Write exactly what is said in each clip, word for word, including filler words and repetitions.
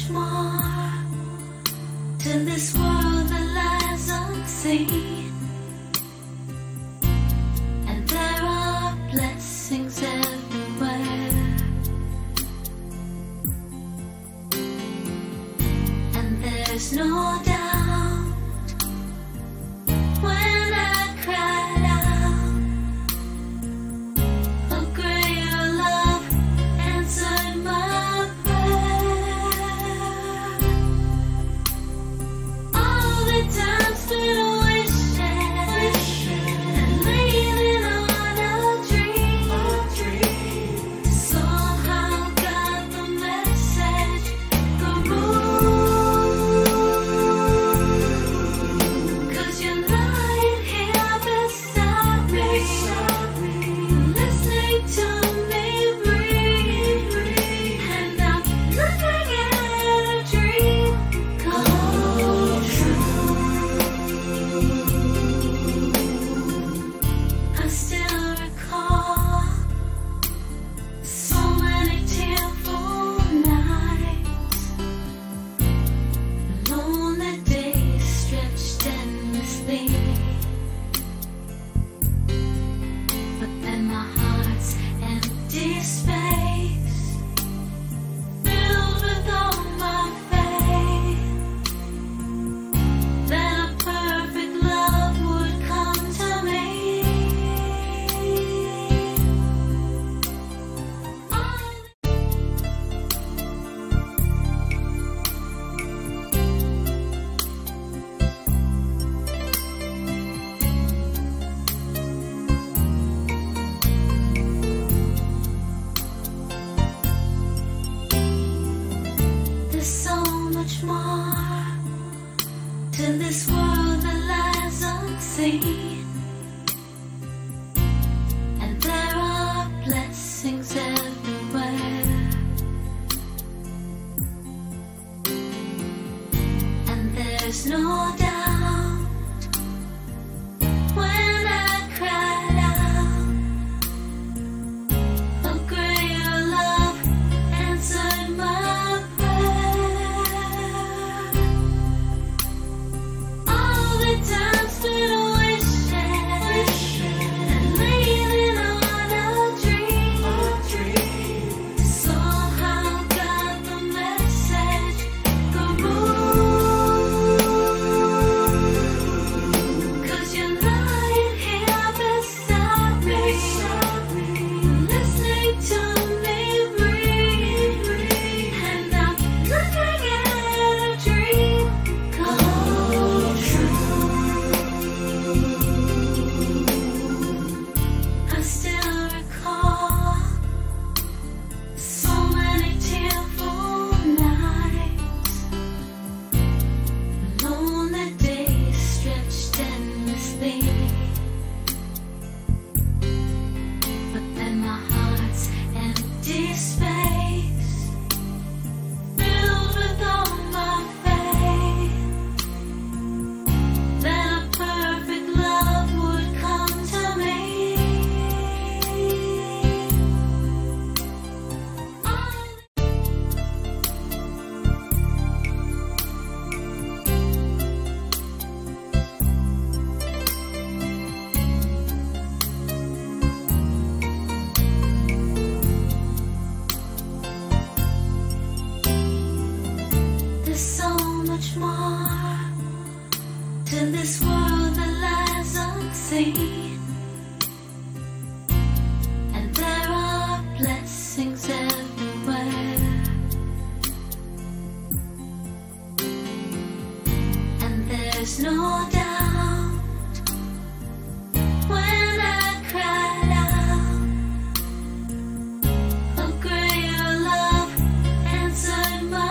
much more to this world that lies unseen, and there are blessings everywhere, and there's no doubt when I cried out, a greater love answered my times been a wish and leaning on a dream, a dream. Somehow got the message, the rule. 'Cause you're lying here beside me, beside me. Listening to me breathe, breathe. And I'm looking at a dream come more to this world that lies unseen, and there are blessings everywhere, and there's no doubt when I cried out, a greater love answered my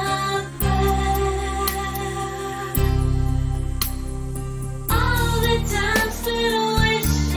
times been a wish and leaning on a dream, a dream. Somehow got the message, the rule. 'Cause you're lying here beside me, beside me. Listening to more to this world that lies unseen, and there are blessings everywhere, and there's no doubt when I cried out, a greater love answered my times been a wish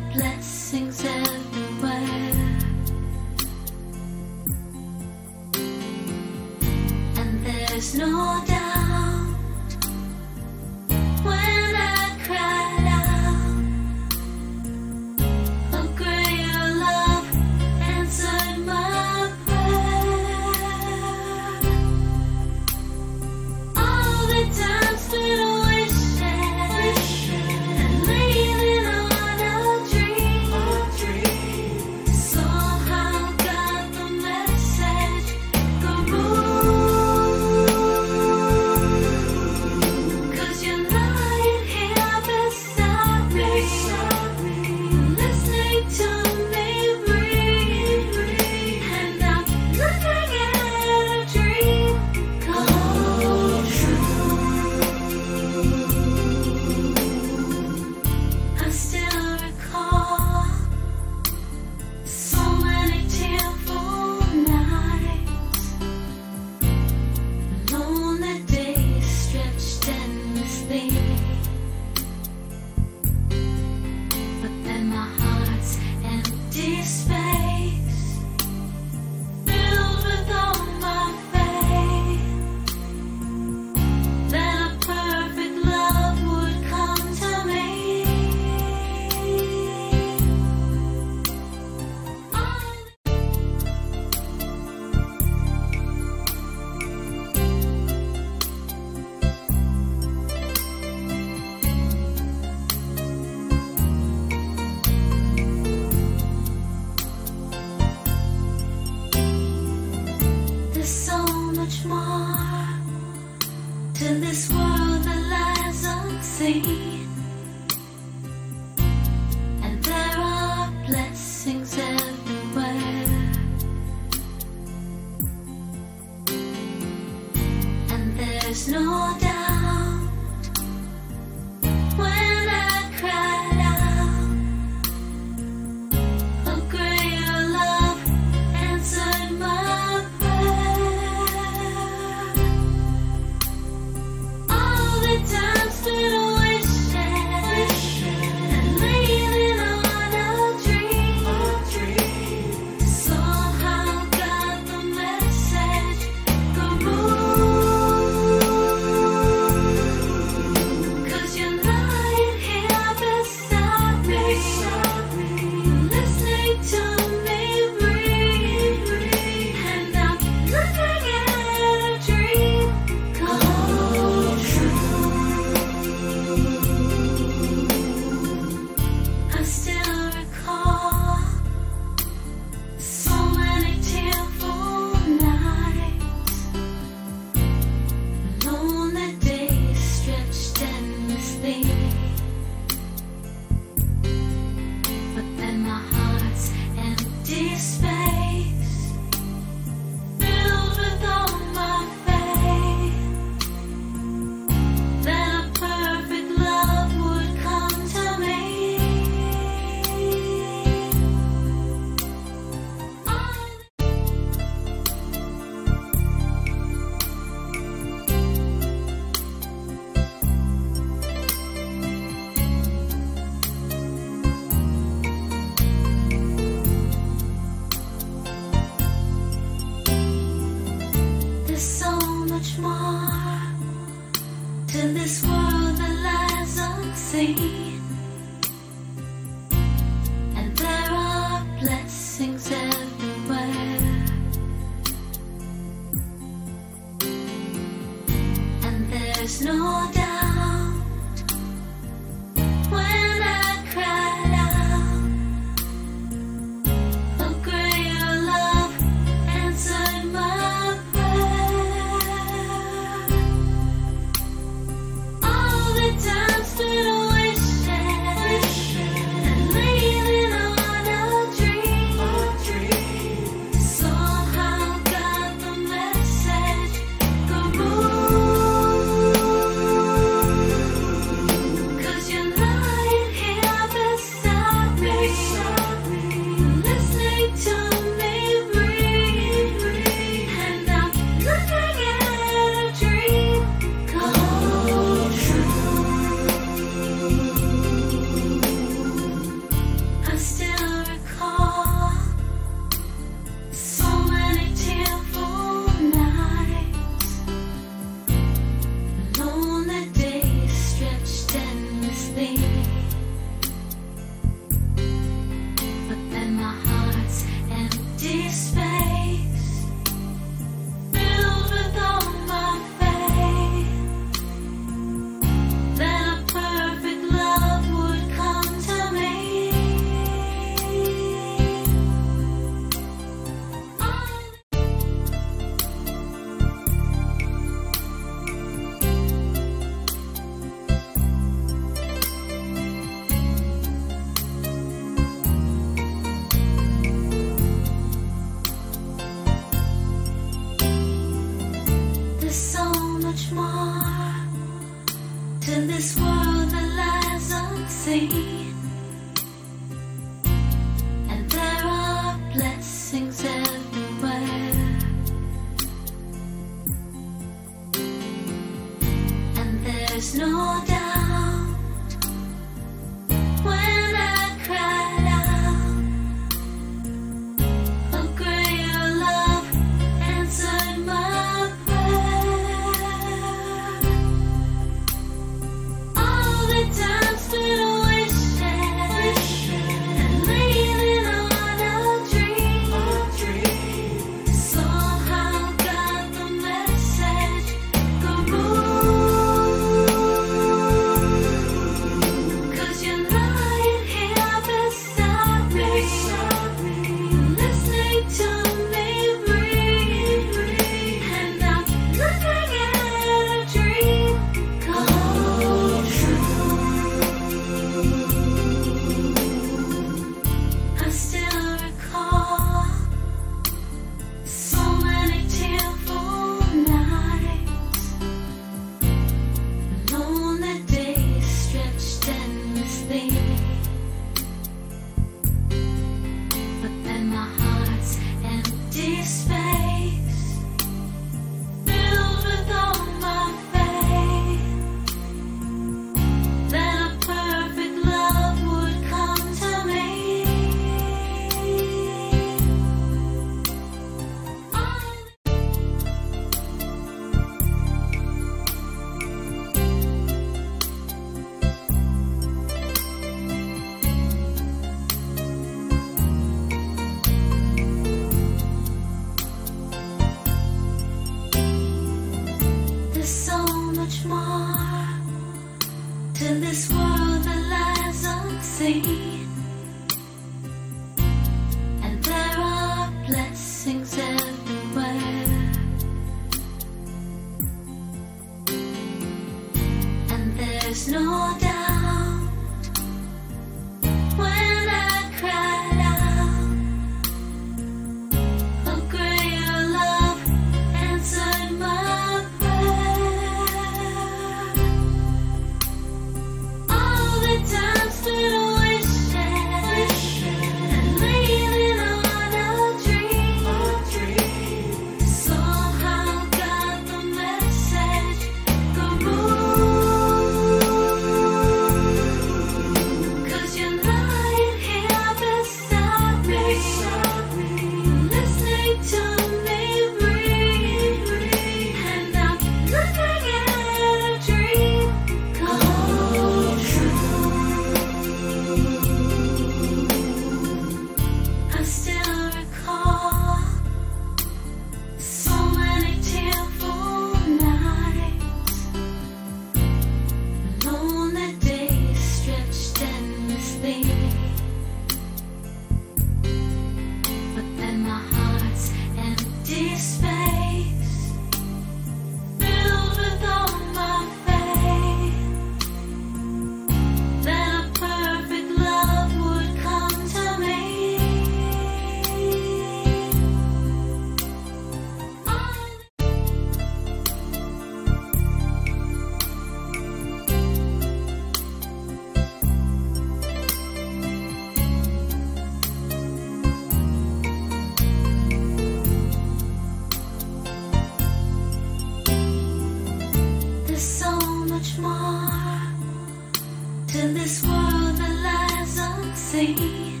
free,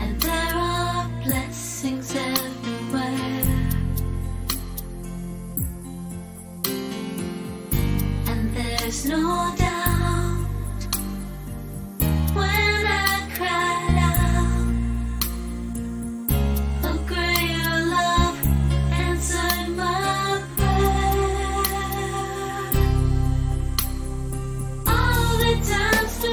and there are blessings everywhere, and there's no doubt when I cried out, a greater love answered my prayer. All the times that I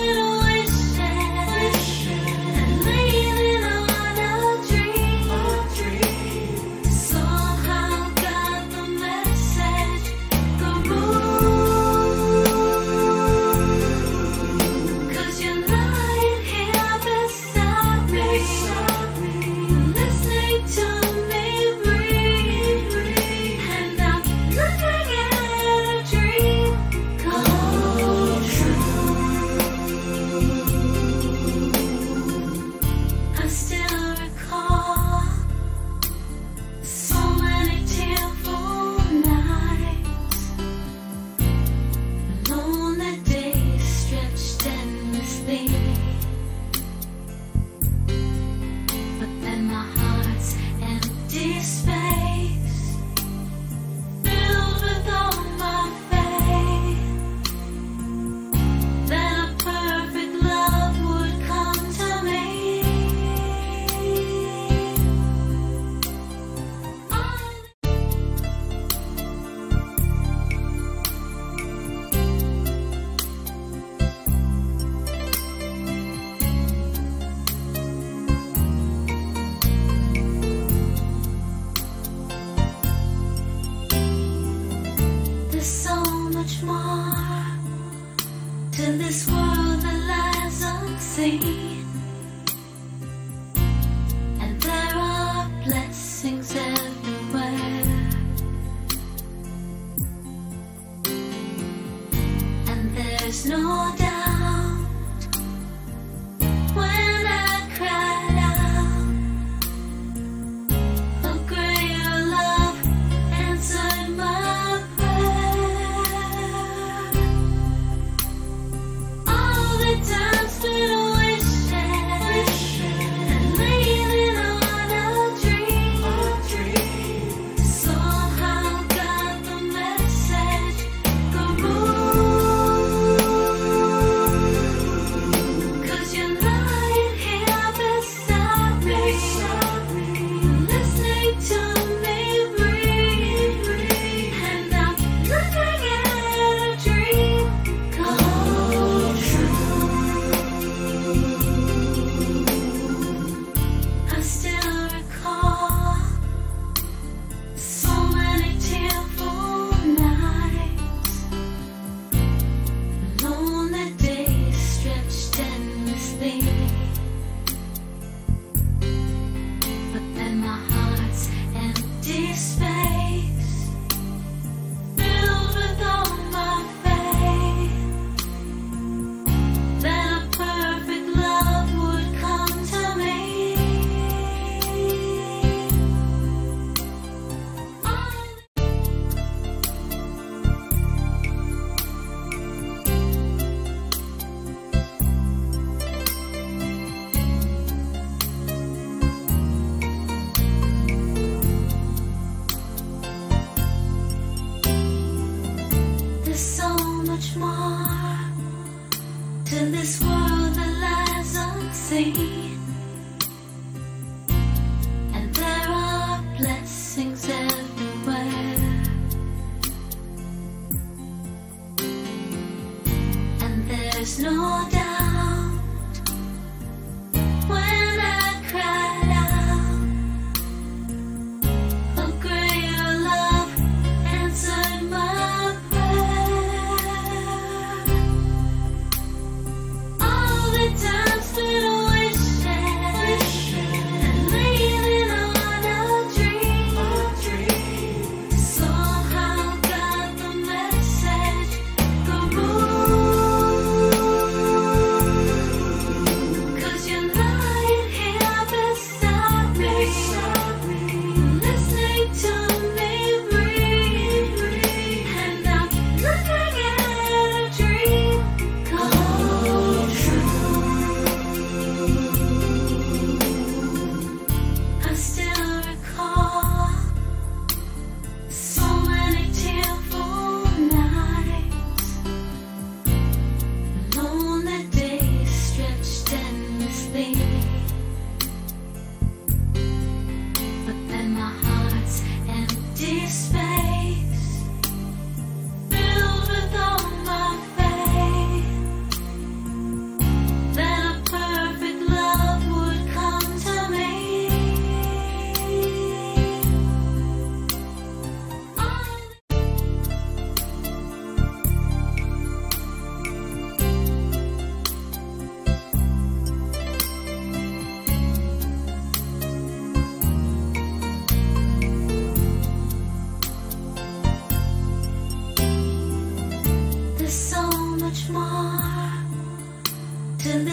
more to this world that lies unseen, and there are blessings everywhere, and there's no doubt. More to this world that lies unseen, and there are blessings everywhere, and there's no doubt.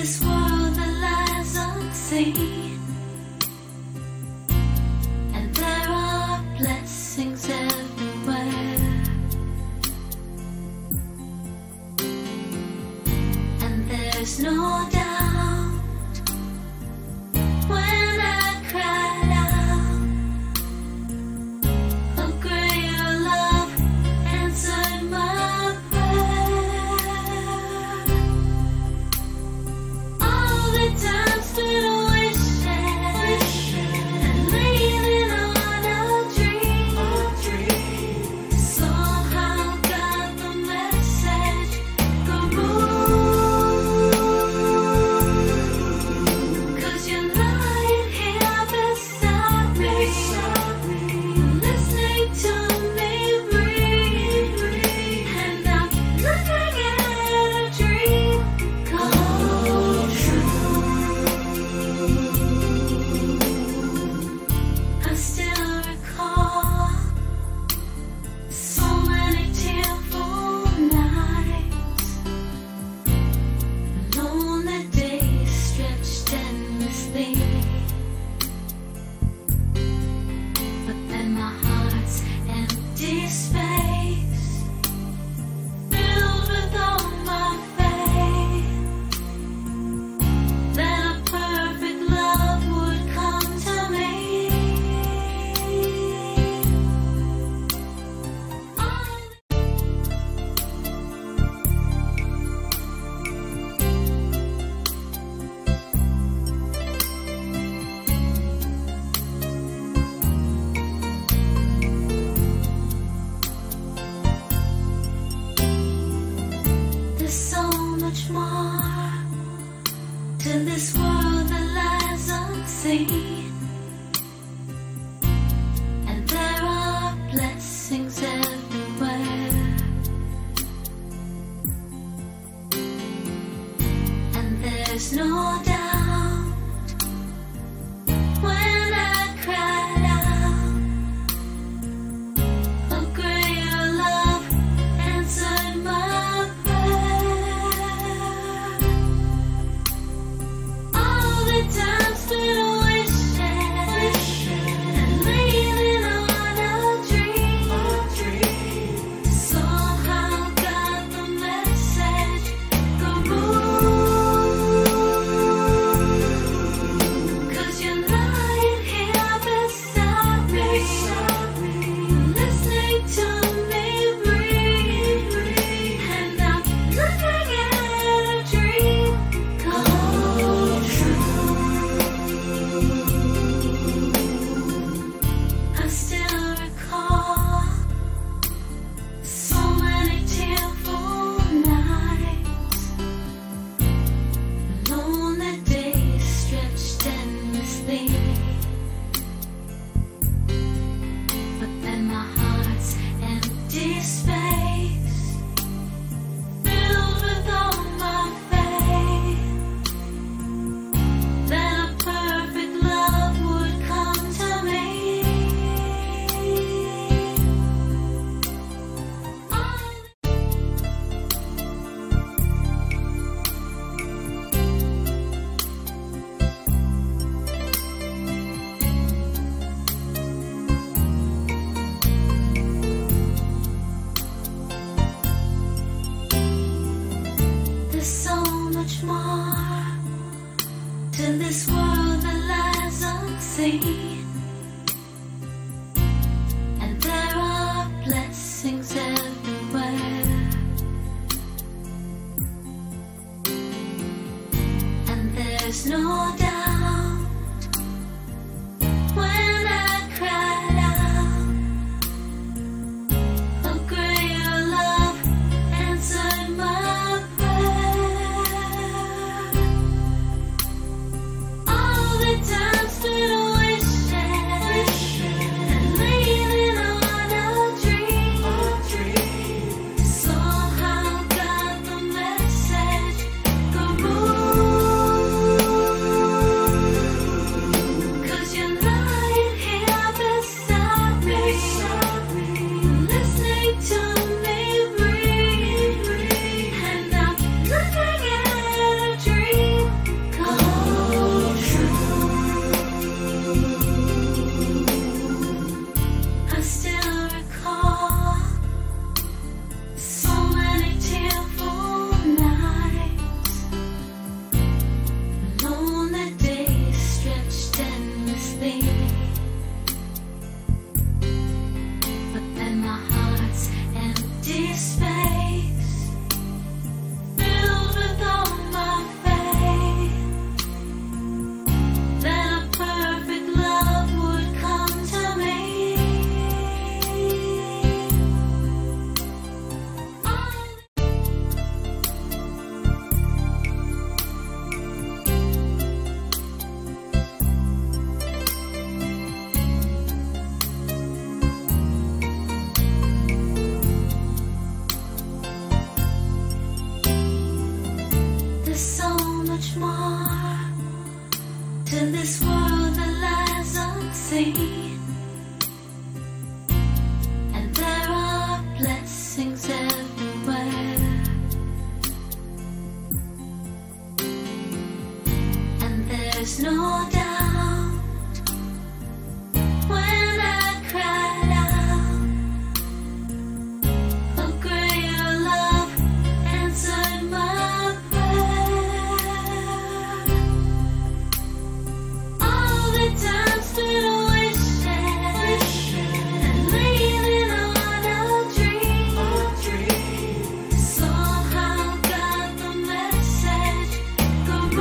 this world that lies unseen, and there are blessings everywhere, and there's no doubt when I cried out, a greater love answered my more to this world that lies unseen, and there are blessings everywhere, and there's no doubt. More to this world that lies unseen, and there are blessings everywhere, and there's no doubt. to this world that lies unseen, and there are blessings everywhere, and there's no doubt when I cried out, a greater love answered my.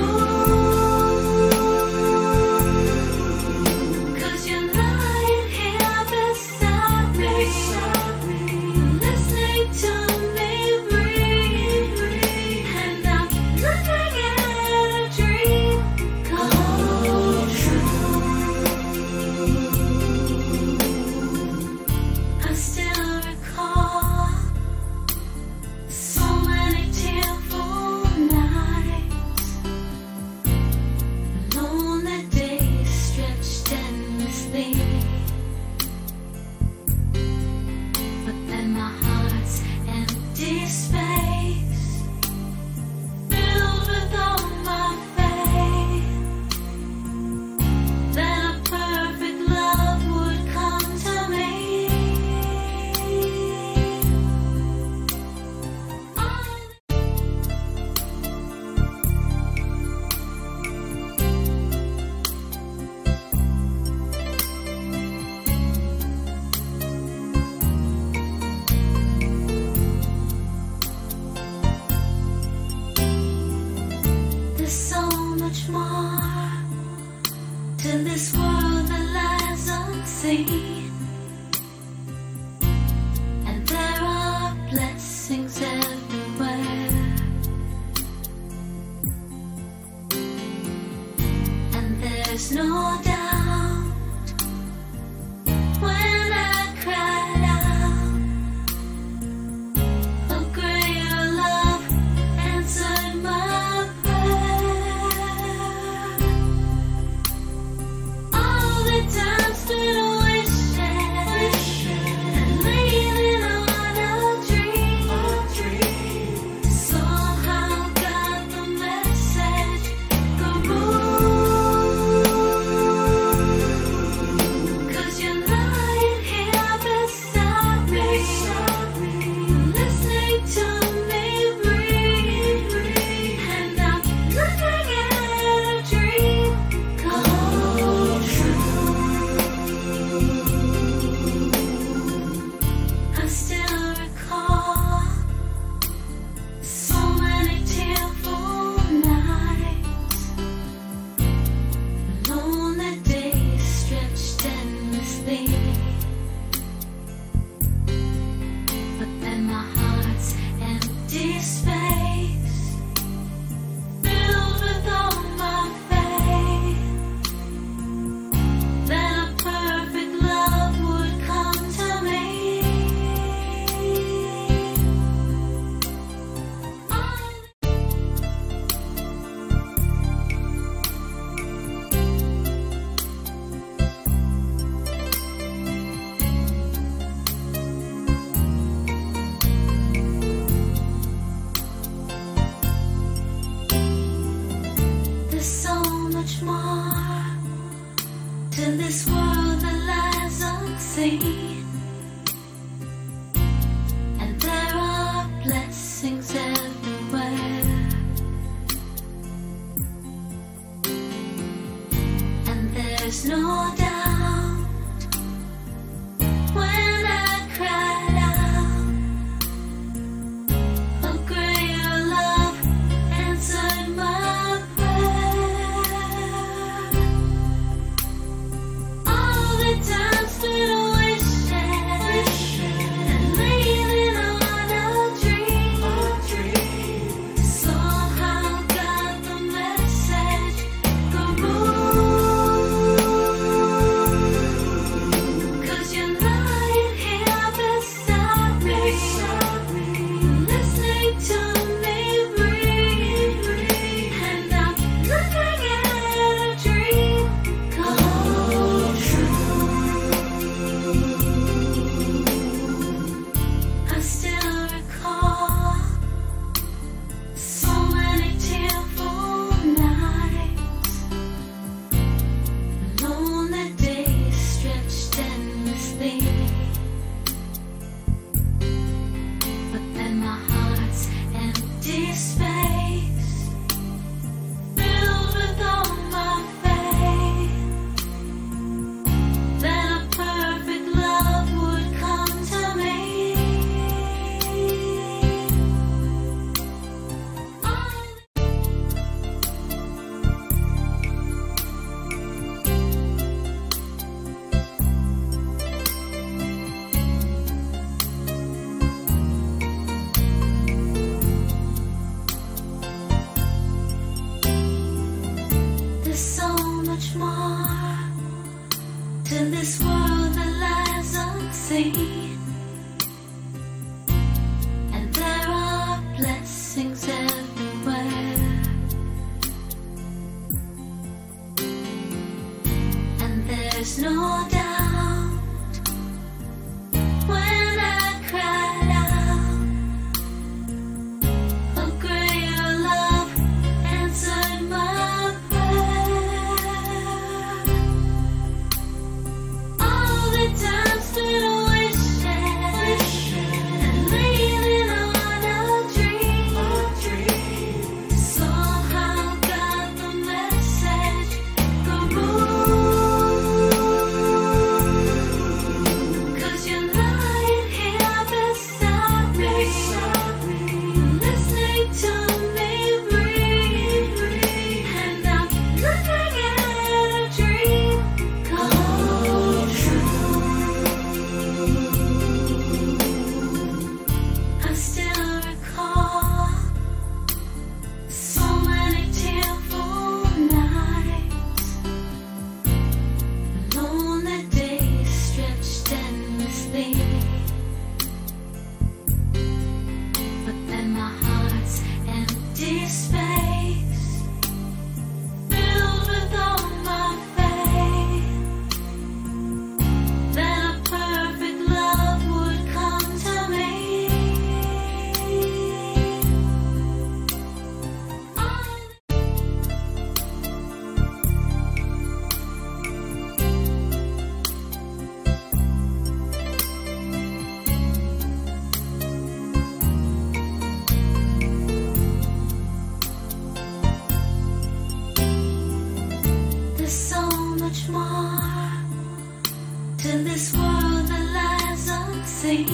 There's so much more to this world that lies unseen, and there are blessings everywhere, and there's no doubt. More to this world that lies unseen, and there are blessings everywhere, and there's no doubt. more in this world that lies unseen, and there are blessings everywhere, and there's no doubt when I cried out, a greater love answered my more in this world that lies unseen,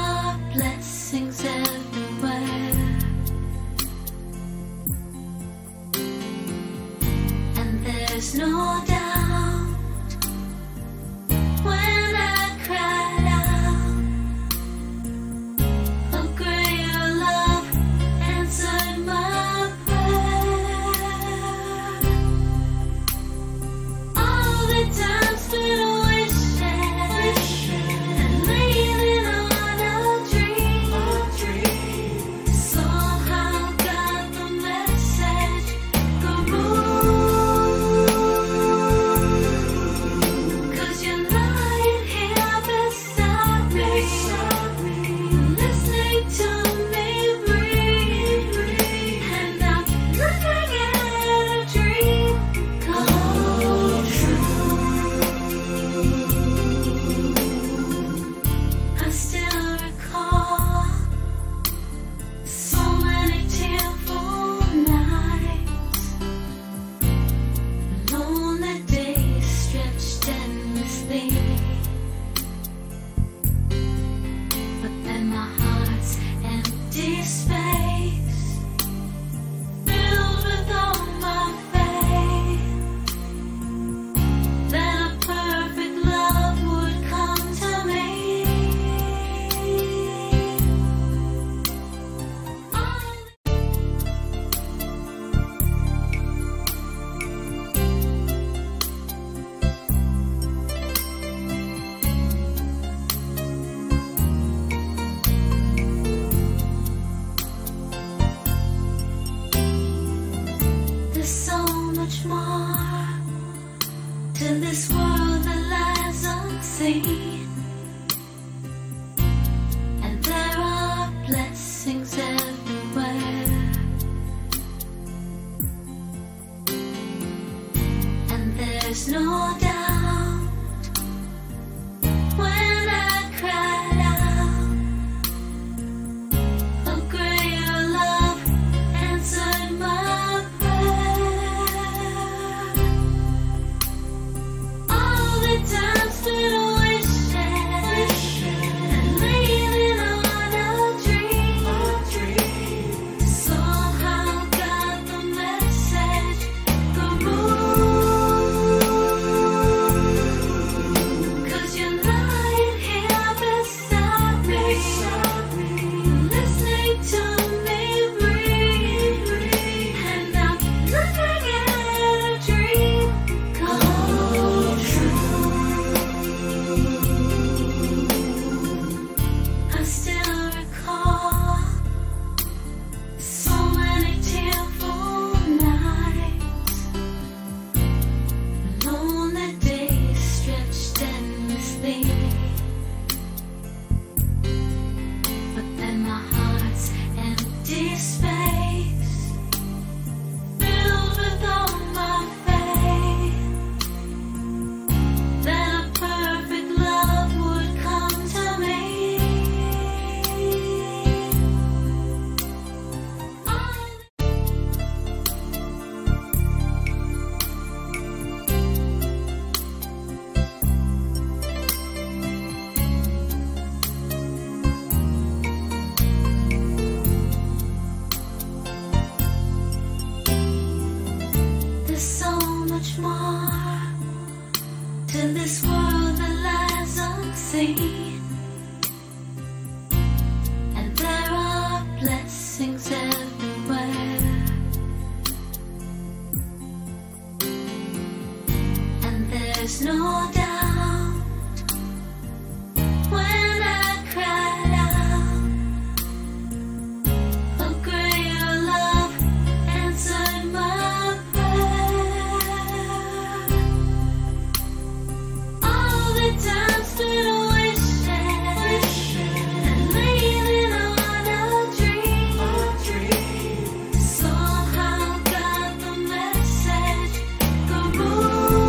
and there are blessings everywhere, and there's no doubt. More in this world that lies unseen, and there are blessings everywhere, and there's no doubt. much more to this world that lies unseen. And there are blessings everywhere, and there's no doubt when I cried out, a greater love answered my prayer. All the times that I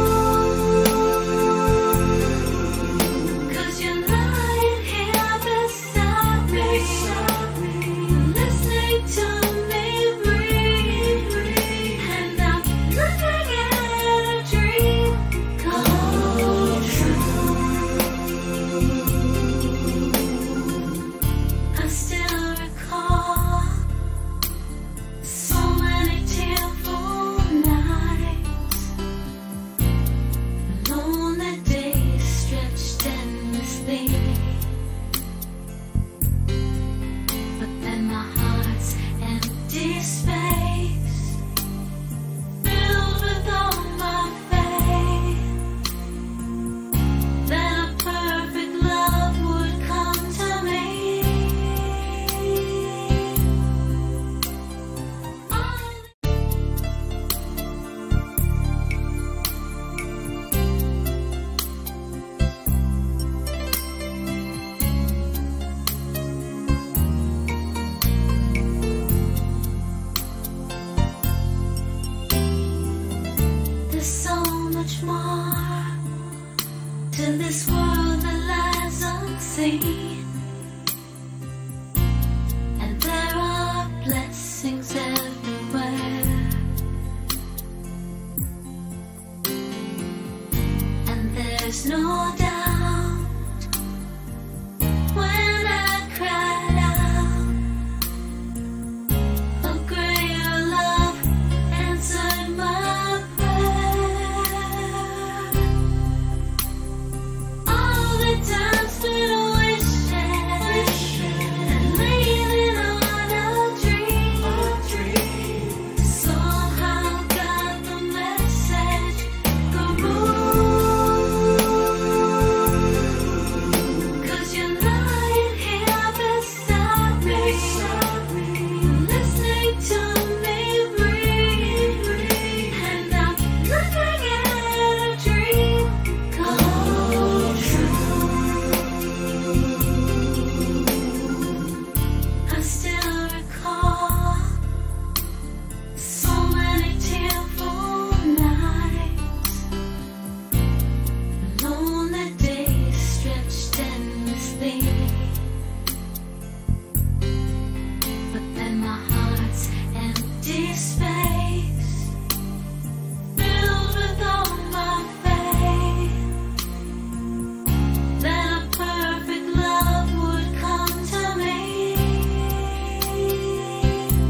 more to this world that lies unseen, and there are blessings everywhere, and there's no doubt.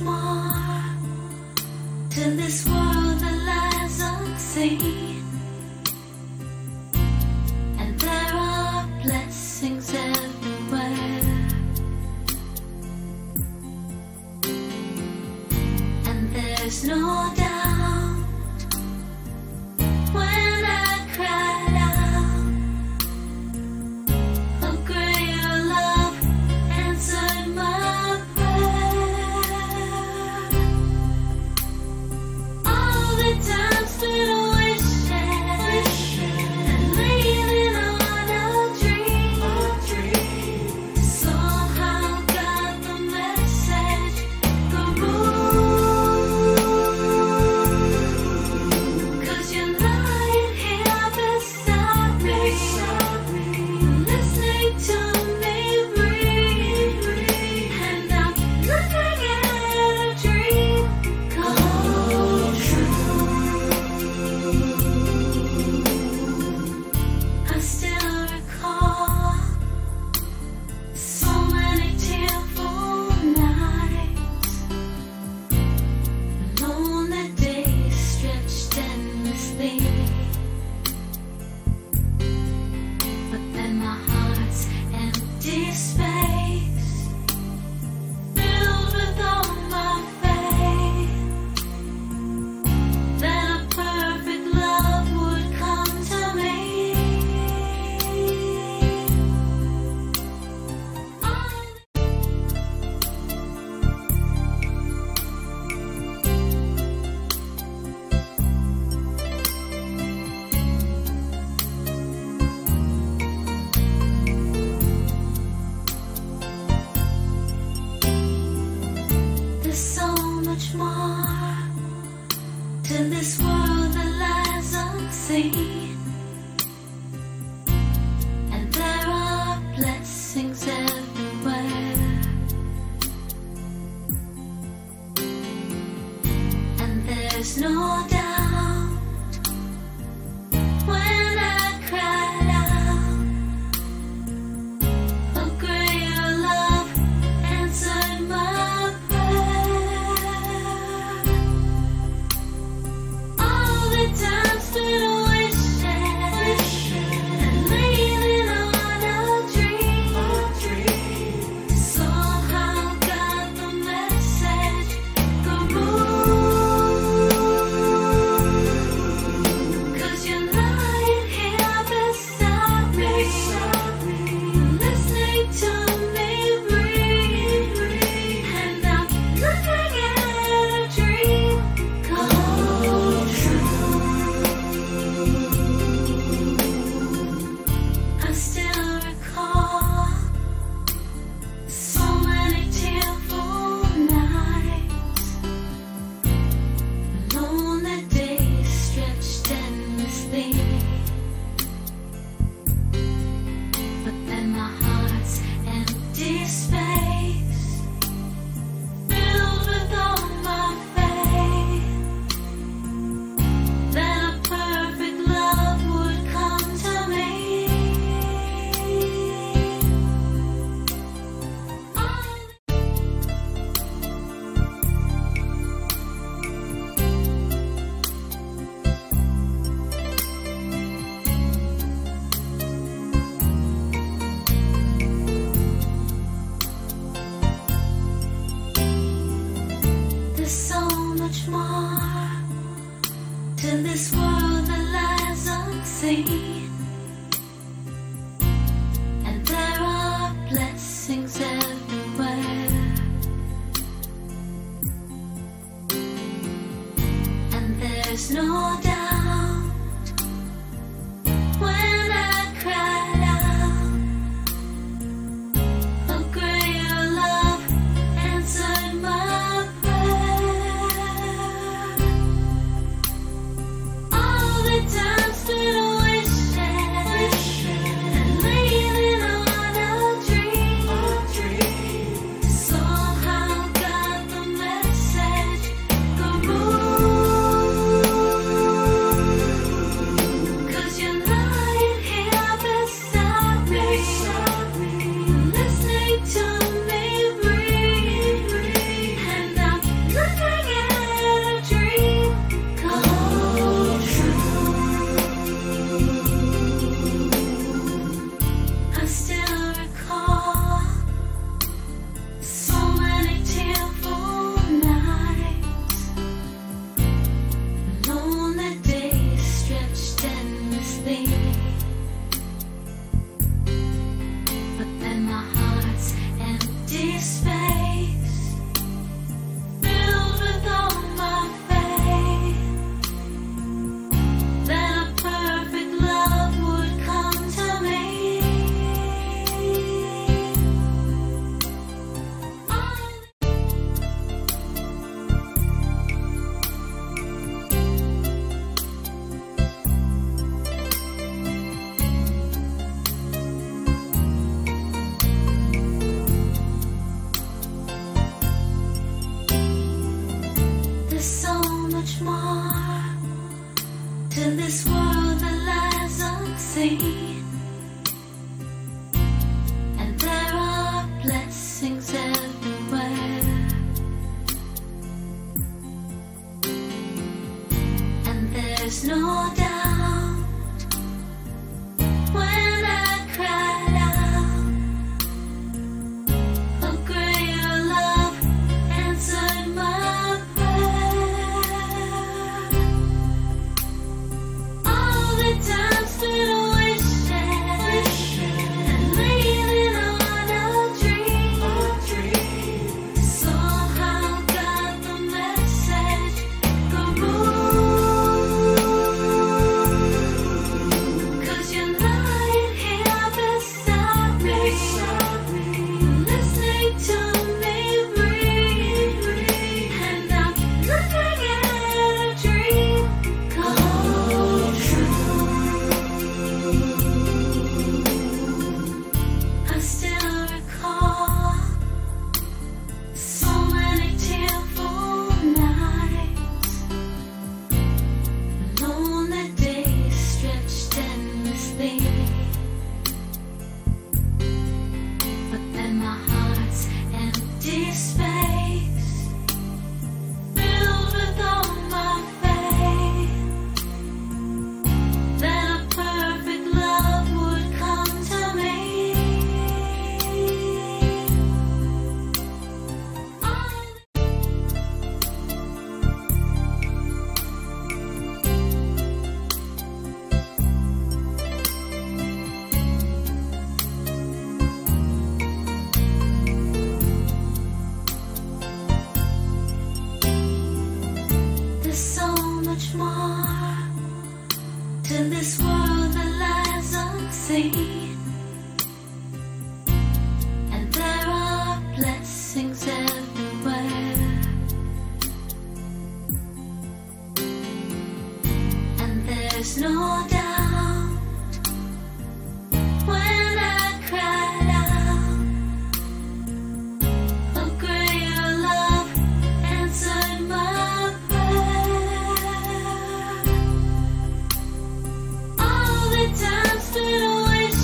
More to this world that lies unseen, and there are blessings everywhere, and there's no doubt. and my heart's empty space, filled with all my faith that a perfect love would come to me. Much more to this world that lies unseen, and there are blessings everywhere, and there's no doubt when I cried out, a greater love answered my space, filled with all my faith that a perfect love would come to me. More to this world that lies unseen, and there are blessings everywhere, and there's no doubt when I cried out, a greater love answered my times, but I wish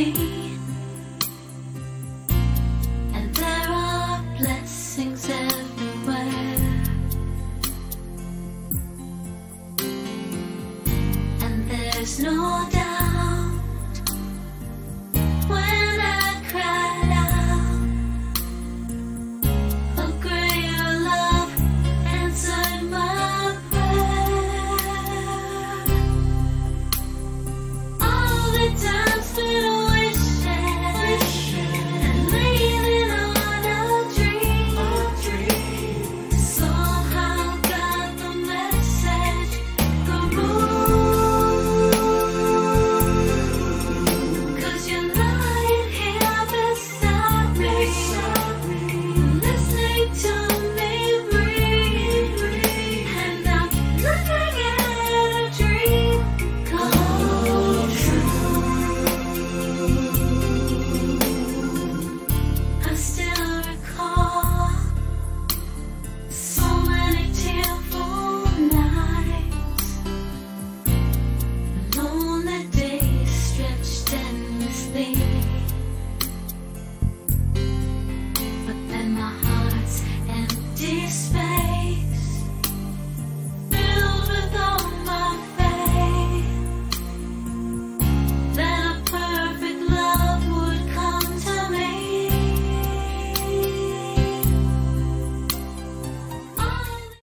assim.